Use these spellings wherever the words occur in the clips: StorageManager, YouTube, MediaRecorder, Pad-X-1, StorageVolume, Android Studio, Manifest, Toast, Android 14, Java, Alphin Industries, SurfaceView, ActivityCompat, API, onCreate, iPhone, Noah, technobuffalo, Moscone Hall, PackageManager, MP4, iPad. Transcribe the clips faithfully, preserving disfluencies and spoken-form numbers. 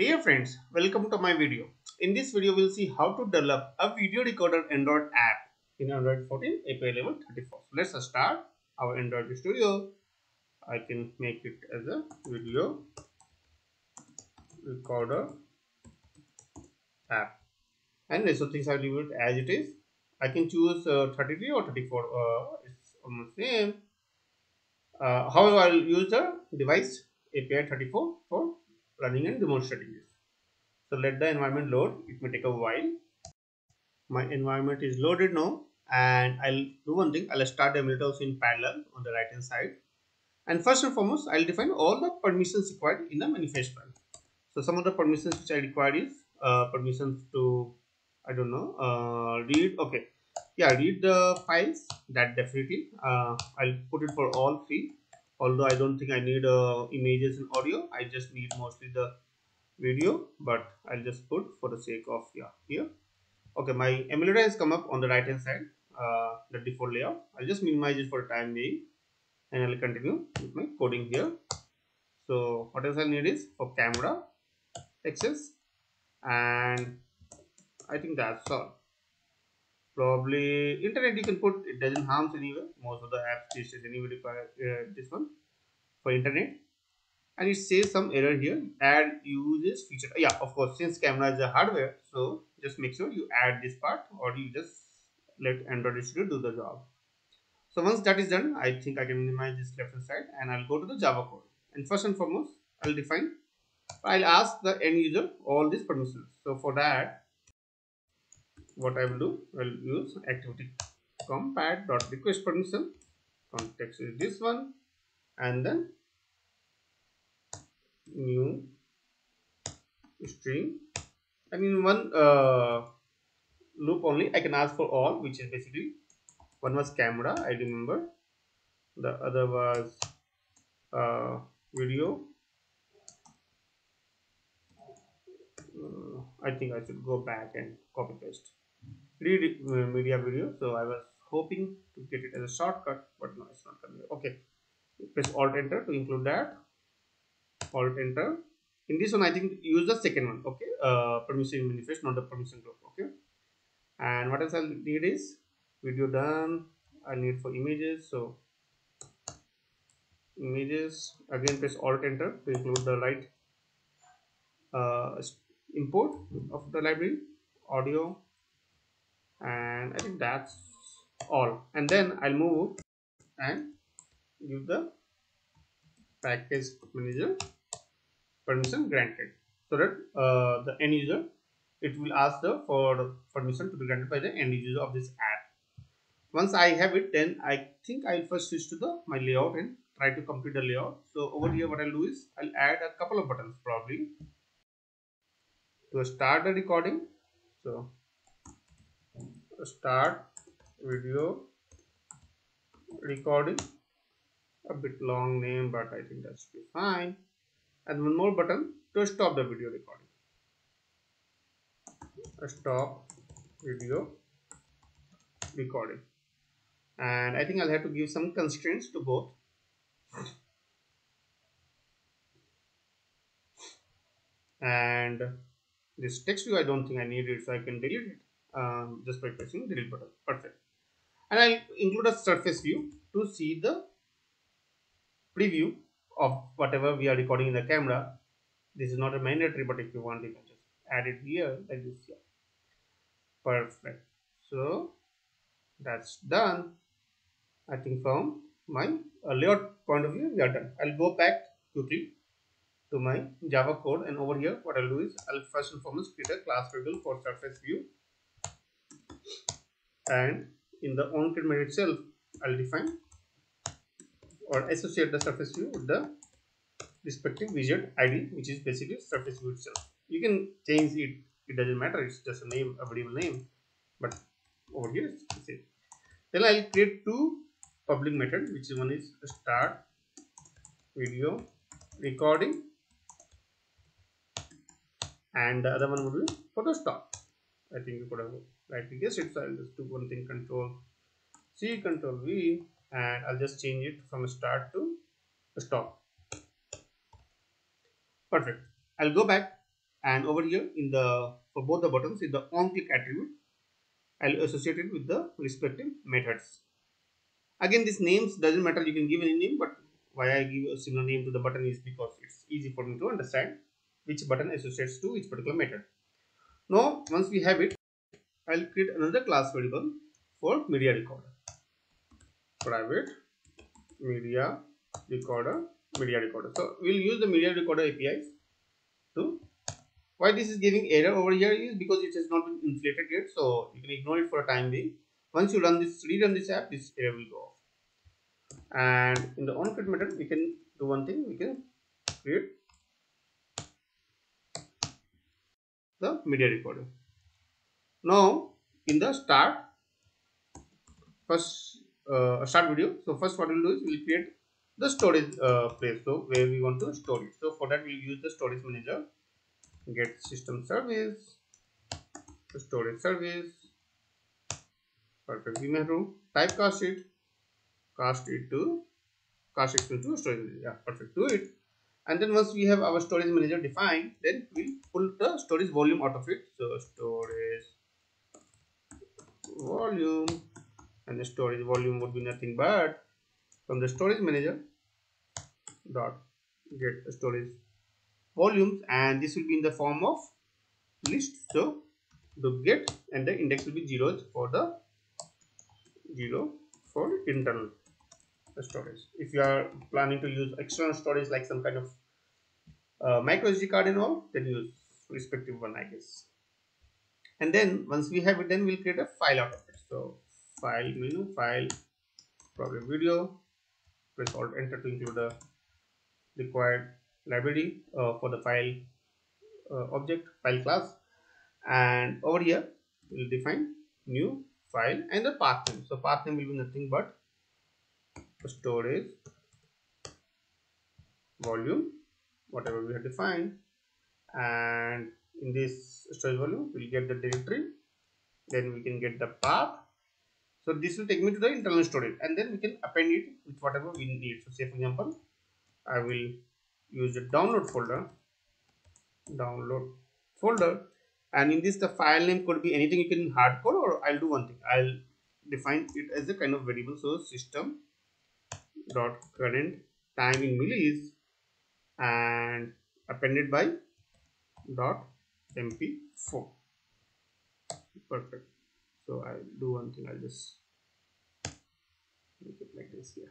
Dear friends, welcome to my video. In this video, we'll see how to develop a video recorder Android app in Android fourteen A P I level thirty-four. So let's start our Android Studio. I can make it as a video recorder app. And rest of things I leave it as it is. I can choose uh, thirty-three or thirty-four. Uh, it's almost same. Uh, however, I'll use the device A P I thirty-four for running and demonstrating this. So let the environment load. It may take a while. My environment is loaded now, and I'll do one thing. I'll start the emulator also in parallel on the right hand side. And first and foremost, I'll define all the permissions required in the manifest file. So some of the permissions which I require is uh, permissions to, I don't know, uh, read. Okay, yeah, read the files. That definitely. Uh, I'll put it for all three. Although I don't think I need uh, images and audio, I just need mostly the video, but I'll just put for the sake of yeah here. Okay, my emulator has come up on the right hand side, uh, the default layout. I'll just minimize it for time being, and I'll continue with my coding here. So what else I need is for camera access, and I think that's all. Probably internet you can put, it doesn't harm anywhere. Most of the apps these days anyway require uh, this one for internet. And it says some error here, add uses feature. Yeah, of course, since camera is a hardware, so just make sure you add this part, or you just let Android Studio do the job. So once that is done, I think I can minimize this left hand side, and I'll go to the Java code. And first and foremost, I'll define, I'll ask the end user all these permissions. So for that, what I will do, I will use activity compat dot request permission, context is this one, and then new string, and in one uh, loop only I can ask for all, which is basically one was camera, I remember, the other was uh, video. uh, I think I should go back and copy paste read media video. So I was hoping to get it as a shortcut, but no, it's not coming. Okay, press alt enter to include that. Alt enter. In this one, I think use the second one. Okay, uh, permission manifest, not the permission group. Okay, and what else I'll need is video done. I'll need for images. So images again, press alt enter to include the light uh, import of the library, audio. And I think that's all. And then I'll move and give the package manager permission granted, so that uh, the end user, it will ask the for permission to be granted by the end user of this app. Once I have it, then I think I'll first switch to the my layout and try to complete the layout. So over here, what I'll do is I'll add a couple of buttons probably to start the recording. So start video recording, a bit long name, but I think that should be fine. And one more button to stop the video recording, stop video recording. And I think I'll have to give some constraints to both. And this text view, I don't think I need it, so I can delete it. Um, just by pressing delete button. Perfect. And I'll include a surface view to see the preview of whatever we are recording in the camera. This is not a mandatory, but if you want, you can just add it here like this. Here. Perfect. So that's done. I think from my uh, layout point of view, we are done. I'll go back quickly to my Java code, and over here, what I'll do is I'll first and foremost create a class variable for surface view. And in the onCreate method itself, I'll define or associate the surface view with the respective widget I D, which is basically surface view itself. You can change it, it doesn't matter, it's just a name, a variable name, but over here it's the same. Then I'll create two public methods, which one is start video recording, and the other one will be for the stop. I think you could have rightly guessed it, so I'll just do one thing, control C, control V, and I'll just change it from start to stop. Perfect. I'll go back And over here in the for both the buttons in the on click attribute, I'll associate it with the respective methods. Again, this names doesn't matter, you can give any name, but why I give a similar name to the button is because it's easy for me to understand which button associates to which particular method. Now, once we have it, I'll create another class variable for media recorder. Private media recorder, media recorder. So we'll use the media recorder A P Is to. Why this is giving error over here is because it has not been inflated yet, so you can ignore it for a time being. Once you run this, rerun this app, this error will go off. And in the onCreate method, we can do one thing: we can create the media recorder. Now, in the start first uh, start video, so first what we'll do is we'll create the storage uh, place, so where we want to store it. So for that, we'll use the storage manager. Get system service, storage service, perfect. We may have to type cast it, cast it to, cast it to storage manager. Yeah, perfect. Do it, and then once we have our storage manager defined, then we'll pull the storage volume out of it. So storage volume, and the storage volume would be nothing but from the storage manager dot get storage volumes, and this will be in the form of list, so do get, and the index will be zeros for the zero for internal storage. If you are planning to use external storage like some kind of uh, micro S D card and all, then use respective one, I guess. And then once we have it, then we'll create a file out of it. So file menu, file, probably video, press alt enter to include the required library uh, for the file uh, object, file class, and over here we'll define new file and the path name. So path name will be nothing but storage volume, whatever we have defined, and in this storage volume we'll get the directory, then we can get the path. So this will take me to the internal storage, and then we can append it with whatever we need. So say for example, I will use the download folder, download folder, and in this the file name could be anything you can hardcode, or I'll do one thing, I'll define it as a kind of variable. So system dot current time in millis and appended by dot M P four. Perfect. So I'll do one thing, I'll just make it like this here.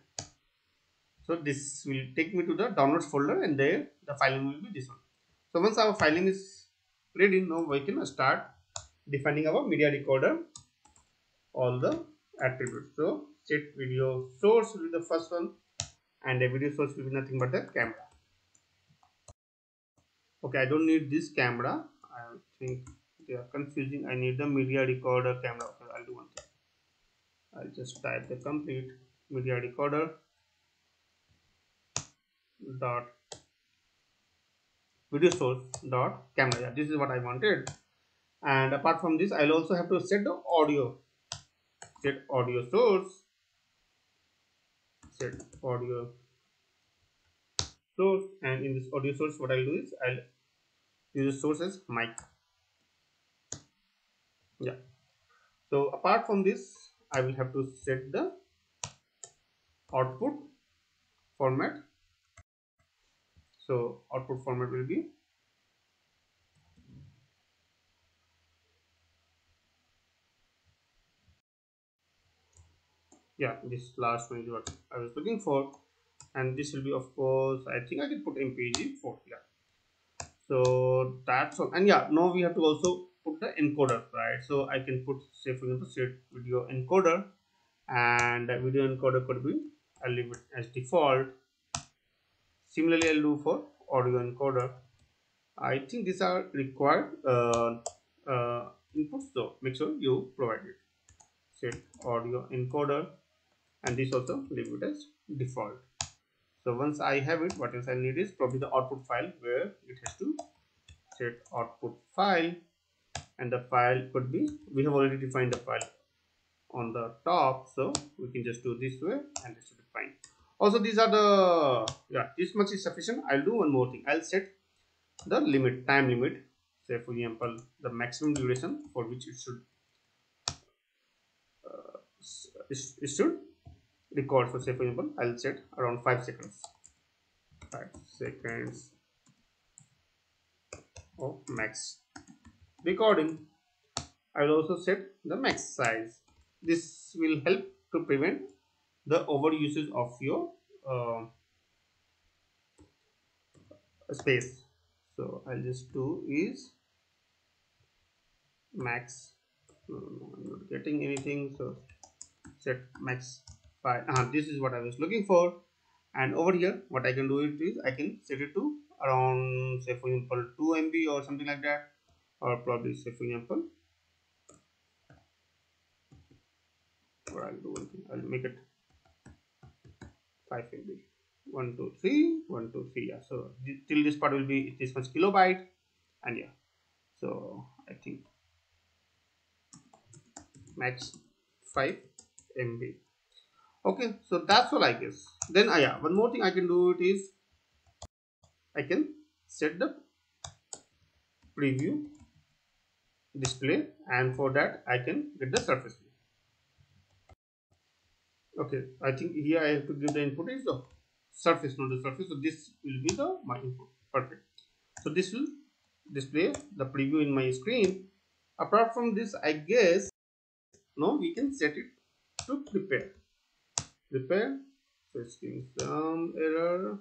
So this will take me to the downloads folder, and there the file name will be this one. So once our file name is ready, now we can start defining our media recorder, all the attributes. So set video source will be the first one, and the video source will be nothing but the camera. Okay, I don't need this camera. I think they are confusing. I need the media recorder camera. Okay, I'll do one thing. I'll just type the complete media recorder dot video source dot camera. Yeah, this is what I wanted. And apart from this, I'll also have to set the audio, set audio source, set audio source, and in this audio source what I'll do is I'll use the source as mic. Yeah, so apart from this, I will have to set the output format. So output format will be yeah this last one is what I was looking for, and this will be, of course, I think I can put M P four. Yeah, so that's all. And yeah, now we have to also put the encoder, right? So I can put, say for example, set video encoder, and that video encoder could be, I'll leave it as default. Similarly, I'll do for audio encoder. I think these are required uh, uh, inputs, so make sure you provide it. Set audio encoder, and this also leave it as default. So once I have it, what else I need is probably the output file, where it has to set output file, and the file could be, we have already defined the file on the top, so we can just do this way, and this should be fine. Also, these are the, yeah, this much is sufficient. I'll do one more thing. I'll set the limit, time limit say for example the maximum duration for which it should uh, it, it should record. So say for example I'll set around five seconds, five seconds of max recording. I will also set the max size. This will help to prevent the over usage of your uh, space. So I'll just do is max. No, no, I'm not getting anything. So set max five. Uh, this is what I was looking for. And over here, what I can do it is I can set it to around, say for example, two M B or something like that, or probably say for example. Or I'll do one thing. I'll make it five M B. one two three one two three, yeah. So till this part will be this much kilobyte, and yeah, so I think max five M B. Okay, so that's all I guess. Then uh, yeah, one more thing I can do it is I can set the preview display, and for that I can get the surface view. Okay, I think here I have to give the input is the surface, not the surface. So this will be the my input. Perfect. So this will display the preview in my screen. Apart from this, I guess now we can set it to prepare. Prepare. So it's giving some error.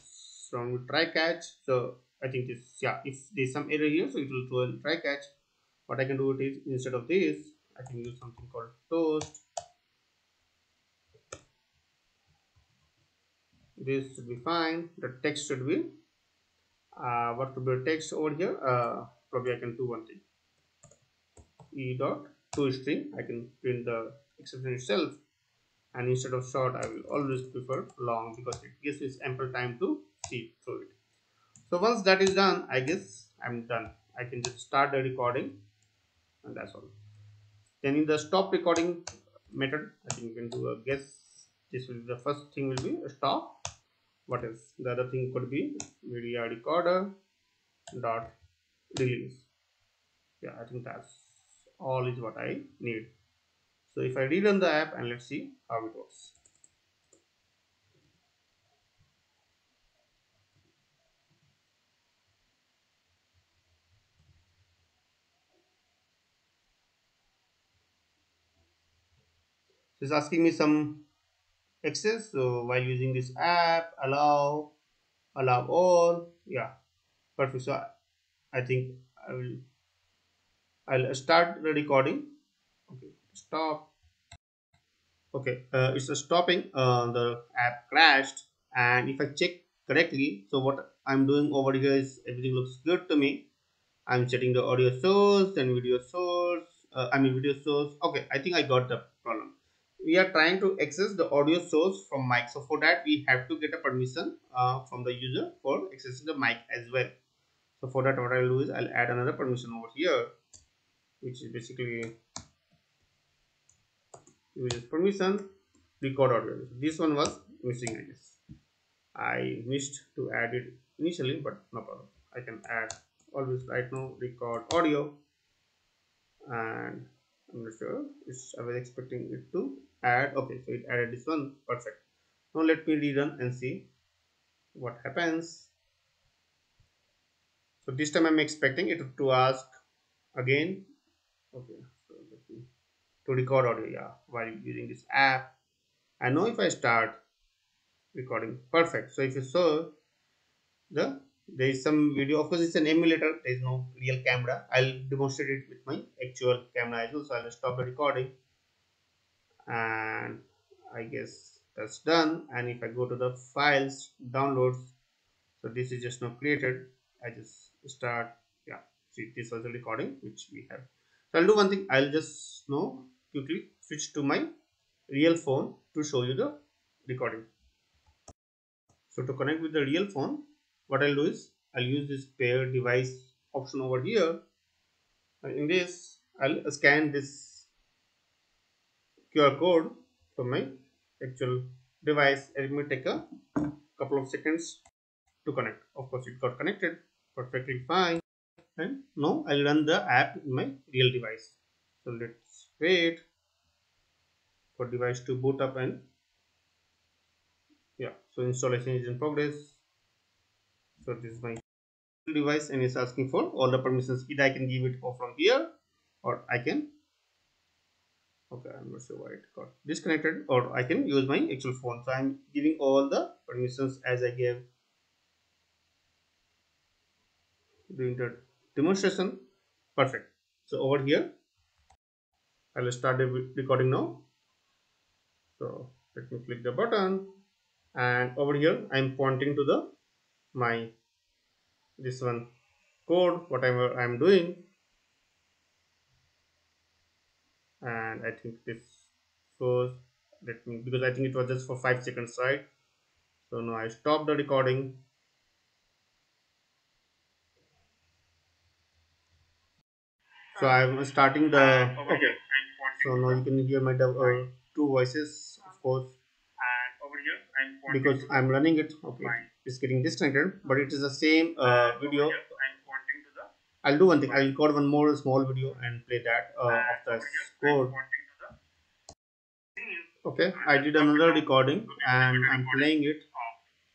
Strong with try catch. So I think this, yeah, if there's some error here, so it will throw a try catch. What I can do it is instead of this, I can use something called Toast. This should be fine. The text should be uh, what could be the text over here? Uh, probably I can do one thing. E dot to string. I can print the exception itself, and instead of short, I will always prefer long because it gives us ample time to see through it. So once that is done, I guess I'm done. I can just start the recording, and that's all. Then in the stop recording method, I think you can do a guess. This will be the first thing will be stop. What else? The other thing could be media recorder dot release. Yeah, I think that's all is what I need. So if I rerun the app and let's see how it works. So it's asking me some access. So while using this app, allow allow all. Yeah, perfect. So I think I will I'll start the recording. Okay, stop. Okay, uh, it's a stopping. Uh, the app crashed, and if I check correctly, so what I'm doing over here is everything looks good to me. I'm setting the audio source and video source. Uh, I mean video source. Okay, I think I got the problem. We are trying to access the audio source from mic. So for that we have to get a permission uh, from the user for accessing the mic as well. So for that what I'll do is I'll add another permission over here, which is basically user permission record audio. This one was missing, I guess. I missed to add it initially, but no problem. I can add always right now record audio, and I'm not sure it's, I was expecting it to add. Okay, so it added this one. Perfect. Now let me rerun and see what happens. So this time I'm expecting it to ask again. Okay, so let me, to record audio, yeah, while using this app. And now if I start recording, perfect. So if you saw, the there is some video. Of course, it's an emulator. There is no real camera. I'll demonstrate it with my actual camera as well. So I'll stop the recording, and I guess that's done. And if I go to the files, downloads, so this is just now created. I just start. Yeah, see, this was the recording which we have. So I'll do one thing. I'll just now quickly switch to my real phone to show you the recording. So to connect with the real phone, what I'll do is I'll use this pair device option over here. In this, I'll scan this Q R code from my actual device. It may take a couple of seconds to connect. Of course, it got connected perfectly fine. and now I'll run the app in my real device. So let's wait for device to boot up, and yeah, so installation is in progress. So this is my device and it's asking for all the permissions. Either I can give it for from here, or I can, okay, I'm not sure why it got disconnected, or I can use my actual phone. So I'm giving all the permissions as I gave during the demonstration. Perfect. So over here I'll start the recording now. So let me click the button, and over here I'm pointing to the my this one code, whatever I'm doing, and I think this shows. Let me, because I think it was just for five seconds, right? So now I stop the recording. So I'm starting the uh, over here. So now you can hear my uh, two voices, of course, and over here I'm because I'm running it. Okay, it's getting disconnected, but it is the same uh, video. I'll do one thing. I'll record one more small video and play that uh, of the score. Okay, I did another recording and I'm playing it.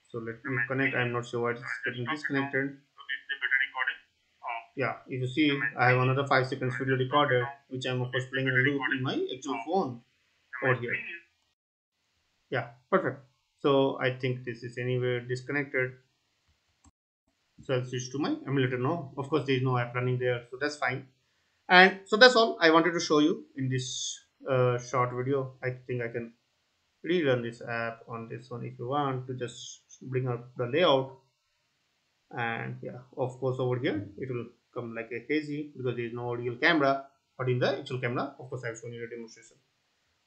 So let me connect. I'm not sure why it's getting disconnected. Yeah, if you see, I have another five seconds video recorded, which I'm of course playing in a loop in my actual phone over here. Yeah, perfect. So I think this is anywhere disconnected. So I'll switch to my emulator now. Of course, there is no app running there, so that's fine. And so that's all I wanted to show you in this uh, short video. I think I can rerun this app on this one if you want to just bring up the layout. And yeah, of course, over here it will come like a hazy because there is no real camera, but in the actual camera, of course, I've shown you the demonstration.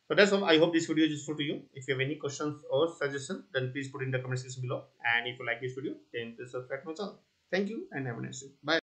So that's all. I hope this video is useful to you. If you have any questions or suggestions, then please put in the comment section below. And if you like this video, then please subscribe to my channel. Thank you and have a nice day. Bye.